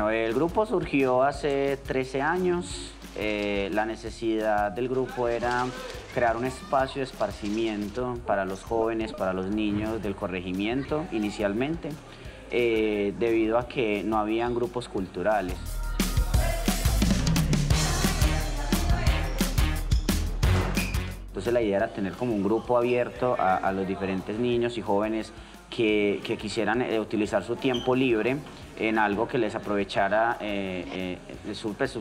Bueno, el grupo surgió hace 13 años. La necesidad del grupo era crear un espacio de esparcimiento para los jóvenes, para los niños del corregimiento inicialmente, debido a que no habían grupos culturales. Entonces la idea era tener como un grupo abierto a los diferentes niños y jóvenes que quisieran utilizar su tiempo libre en algo que les aprovechara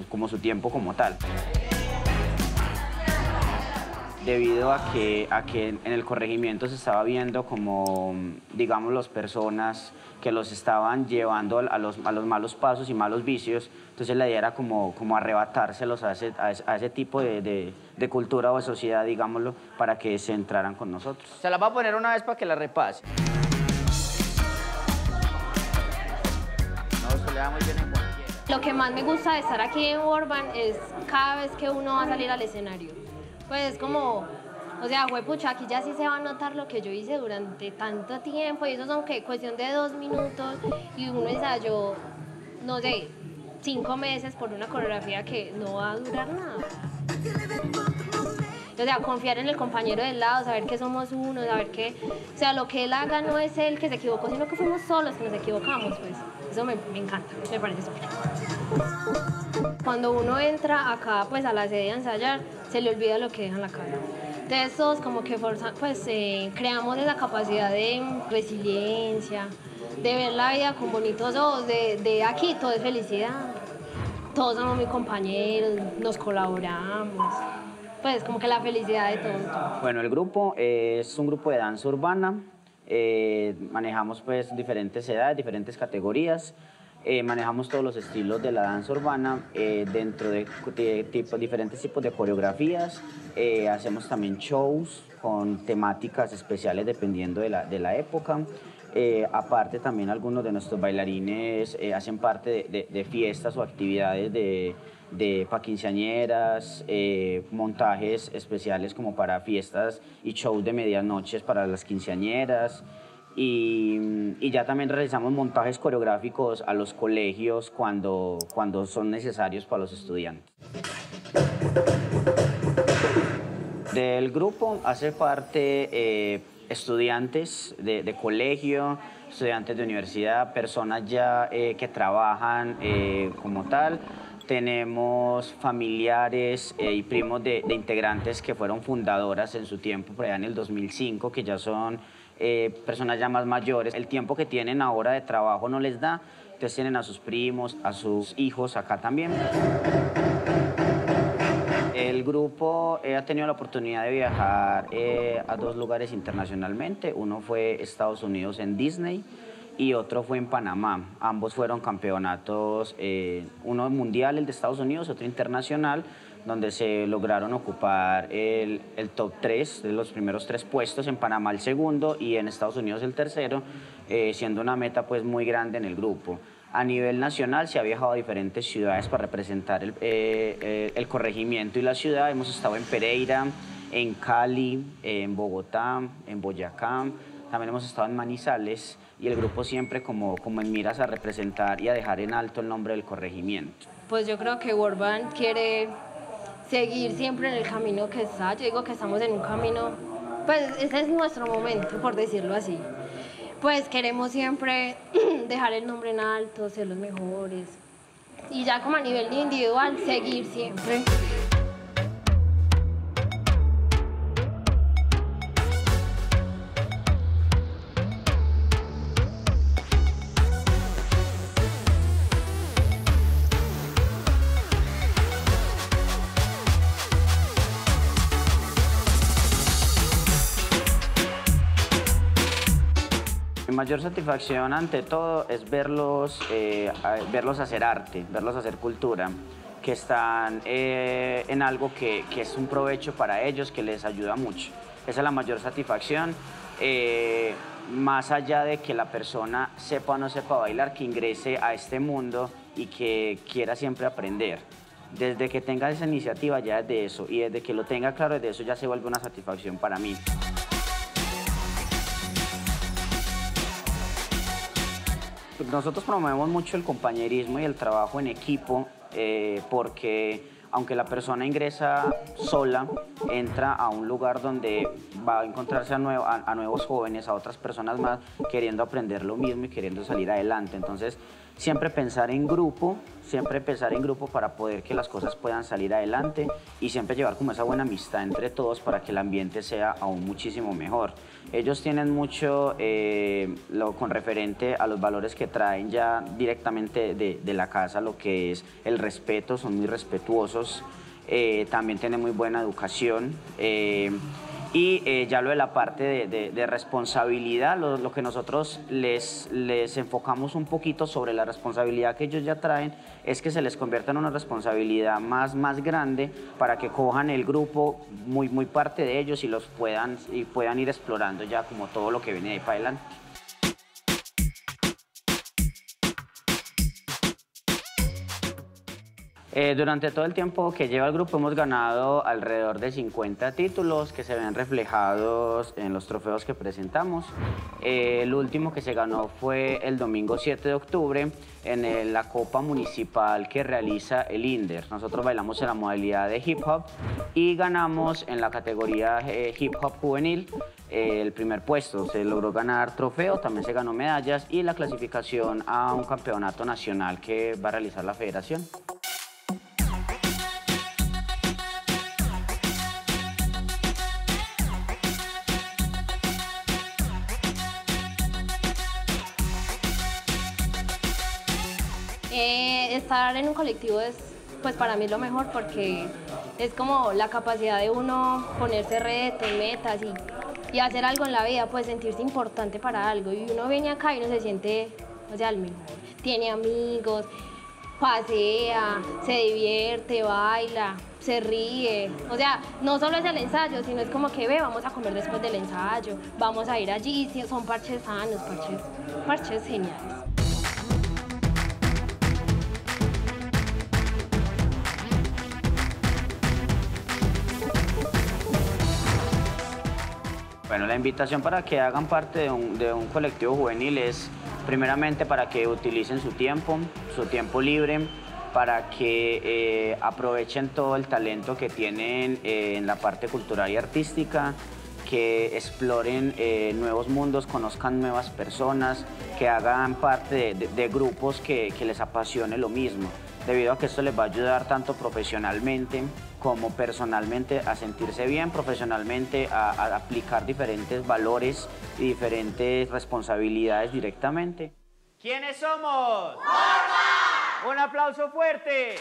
como su tiempo como tal. Debido a que en el corregimiento se estaba viendo como, digamos, las personas que los estaban llevando a los malos pasos y malos vicios, entonces la idea era como arrebatárselos a ese tipo de cultura o de sociedad, digámoslo, para que se entraran con nosotros. Se la va a poner una vez para que la repase. No, se le da muy bien en cualquiera. Lo que más me gusta de estar aquí en Worban es cada vez que uno va a salir al escenario. Pues es como, o sea, juepucha, aquí ya sí se va a notar lo que yo hice durante tanto tiempo, y eso son que cuestión de 2 minutos, y uno ensayó, no sé, 5 meses por una coreografía que no va a durar nada. O sea, confiar en el compañero del lado, saber que somos uno, saber que, o sea, lo que él haga no es él que se equivocó, sino que fuimos solos que nos equivocamos, pues. Eso me encanta, me parece súper. Cuando uno entra acá, pues a la sede a ensayar, se le olvida lo que deja en la casa. Entonces todos como que creamos esa capacidad de resiliencia, de ver la vida con bonitos ojos, de aquí todo es felicidad. Todos somos muy compañeros, nos colaboramos, pues como que la felicidad de todos. Bueno, el grupo es un grupo de danza urbana, manejamos pues diferentes edades, diferentes categorías. Manejamos todos los estilos de la danza urbana dentro de diferentes tipos de coreografías. Hacemos también shows con temáticas especiales dependiendo de la época. Aparte también algunos de nuestros bailarines hacen parte de fiestas o actividades para quinceañeras, montajes especiales como para fiestas y shows de medianoches para las quinceañeras. Y ya también realizamos montajes coreográficos a los colegios cuando son necesarios para los estudiantes. Del grupo hace parte estudiantes de colegio, estudiantes de universidad, personas ya que trabajan como tal. Tenemos familiares y primos de integrantes que fueron fundadoras en su tiempo, por allá en el 2005, que ya son personas ya más mayores. El tiempo que tienen ahora de trabajo no les da, entonces tienen a sus primos, a sus hijos acá también. El grupo ha tenido la oportunidad de viajar a 2 lugares internacionalmente. Uno fue Estados Unidos en Disney, y otro fue en Panamá. Ambos fueron campeonatos, uno mundial, el de Estados Unidos, otro internacional, donde se lograron ocupar el top 3, los primeros 3 puestos, en Panamá el segundo y en Estados Unidos el tercero, siendo una meta pues muy grande en el grupo. A nivel nacional se ha viajado a diferentes ciudades para representar el corregimiento y la ciudad. Hemos estado en Pereira, en Cali, en Bogotá, en Boyacá. También hemos estado en Manizales, y el grupo siempre como en miras a representar y a dejar en alto el nombre del corregimiento. Pues yo creo que Worban quiere seguir siempre en el camino que está. Yo digo que estamos en un camino, pues ese es nuestro momento, por decirlo así. Pues queremos siempre dejar el nombre en alto, ser los mejores, y ya como a nivel individual, seguir siempre. Mi mayor satisfacción ante todo es verlos hacer arte, verlos hacer cultura, que están en algo que es un provecho para ellos, que les ayuda mucho. Esa es la mayor satisfacción, más allá de que la persona sepa o no sepa bailar, que ingrese a este mundo y que quiera siempre aprender. Desde que tenga esa iniciativa ya es de eso, y desde que lo tenga claro es de eso, ya se vuelve una satisfacción para mí. Nosotros promovemos mucho el compañerismo y el trabajo en equipo porque aunque la persona ingresa sola, entra a un lugar donde va a encontrarse a nuevos jóvenes, a otras personas más, queriendo aprender lo mismo y queriendo salir adelante. Entonces, siempre pensar en grupo, para poder que las cosas puedan salir adelante y siempre llevar como esa buena amistad entre todos para que el ambiente sea aún muchísimo mejor. Ellos tienen mucho con referente a los valores que traen ya directamente de la casa, lo que es el respeto, son muy respetuosos, también tienen muy buena educación. Ya lo de la parte de responsabilidad, lo que nosotros les enfocamos un poquito sobre la responsabilidad que ellos ya traen, es que se les convierta en una responsabilidad más grande para que cojan el grupo muy parte de ellos y puedan ir explorando ya como todo lo que viene de ahí para adelante. Durante todo el tiempo que lleva el grupo hemos ganado alrededor de 50 títulos que se ven reflejados en los trofeos que presentamos. El último que se ganó fue el domingo 7 de octubre en la Copa Municipal que realiza el Inder. Nosotros bailamos en la modalidad de hip hop y ganamos en la categoría hip hop juvenil el primer puesto. Se logró ganar trofeo, también se ganó medallas y la clasificación a un campeonato nacional que va a realizar la federación. Estar en un colectivo es, pues, para mí lo mejor porque es como la capacidad de uno ponerse retos, metas y hacer algo en la vida, pues sentirse importante para algo. Y uno viene acá y uno se siente, o sea, el mejor. Tiene amigos, pasea, se divierte, baila, se ríe. O sea, no solo es el ensayo, sino es como que vamos a comer después del ensayo, vamos a ir allí. Son parches sanos, parches geniales. Bueno, la invitación para que hagan parte de un colectivo juvenil es primeramente para que utilicen su tiempo libre, para que aprovechen todo el talento que tienen en la parte cultural y artística, que exploren nuevos mundos, conozcan nuevas personas, que hagan parte de grupos que les apasione lo mismo, debido a que esto les va a ayudar tanto profesionalmente como personalmente a sentirse bien, profesionalmente a aplicar diferentes valores y diferentes responsabilidades directamente. ¿Quiénes somos? ¡Worban! Un aplauso fuerte.